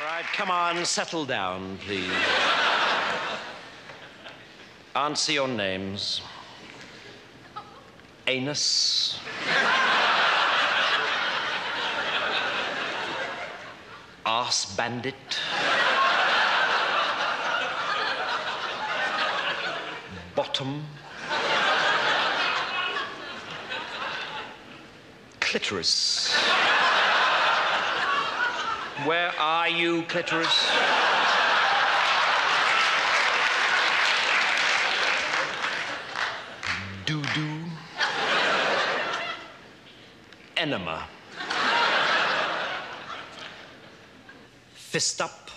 All right, come on, settle down, please. Answer your names. Anus. Arse bandit. Bottom. Clitoris. Where are you, clitoris? Doo-doo. Enema. Fist up.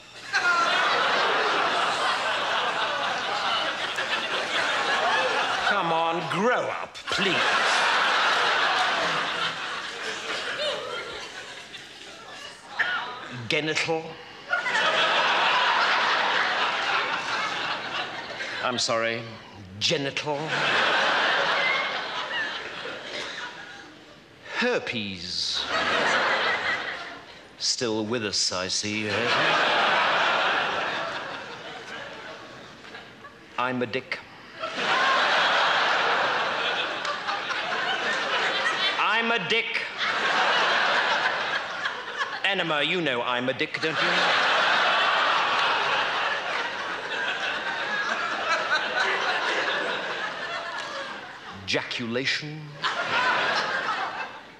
Come on, grow up, please. Genital. I'm sorry, genital. Herpes. Still with us, I see. I'm a dick. I'm a dick. Enema, you know I'm a dick, don't you? Ejaculation.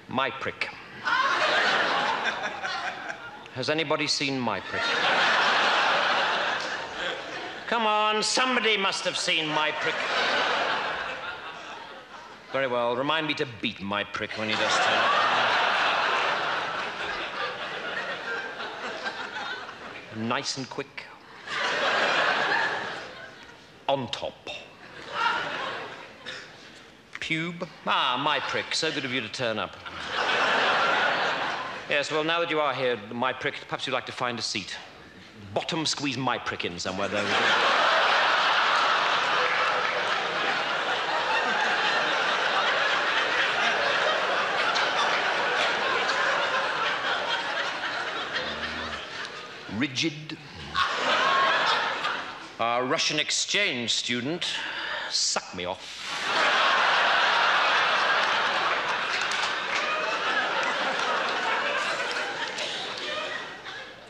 My prick. Has anybody seen my prick? Come on, somebody must have seen my prick. Very well, remind me to beat my prick when he does turn up. Nice and quick. On top. Pube. Ah, my prick. So good of you to turn up. Yes, well, now that you are here, my prick, perhaps you'd like to find a seat. Bottom, squeeze my prick in somewhere, though. Rigid. Our Russian exchange student sucked me off.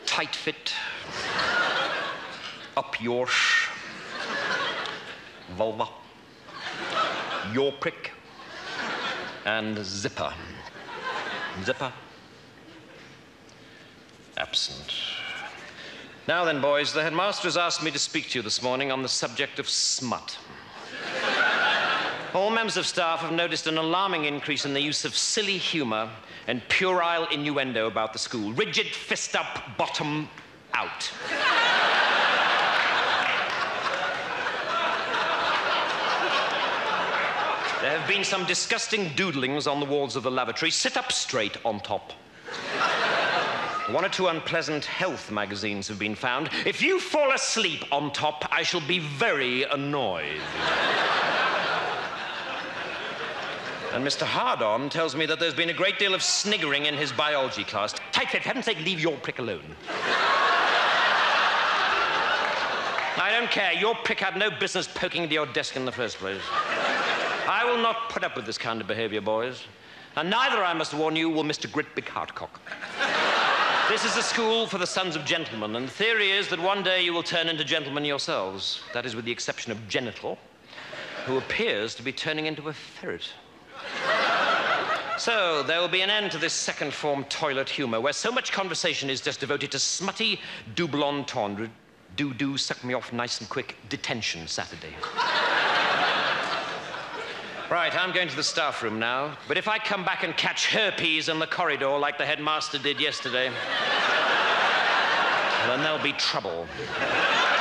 Tight fit. Up your sh. Vulva. Your prick. And zipper. Zipper. Absent. Now then, boys, the headmaster has asked me to speak to you this morning on the subject of smut. All members of staff have noticed an alarming increase in the use of silly humor and puerile innuendo about the school. Rigid, fist up, bottom, out. There have been some disgusting doodlings on the walls of the lavatory. Sit up straight on top. One or two unpleasant health magazines have been found. If you fall asleep on top, I shall be very annoyed. And Mr. Hardon tells me that there's been a great deal of sniggering in his biology class. Tight fit, for heaven's sake, leave your prick alone. I don't care. Your prick had no business poking into your desk in the first place. I will not put up with this kind of behavior, boys. And neither, I must warn you, will Mr. Gritbig Hartcock. This is a school for the sons of gentlemen, and the theory is that one day you will turn into gentlemen yourselves. That is with the exception of Genital, who appears to be turning into a ferret. So there will be an end to this second form toilet humor, where so much conversation is just devoted to smutty double entendre, doo-doo, suck me off nice and quick, detention Saturday. Right, I'm going to the staff room now, but if I come back and catch herpes in the corridor like the headmaster did yesterday, then there'll be trouble.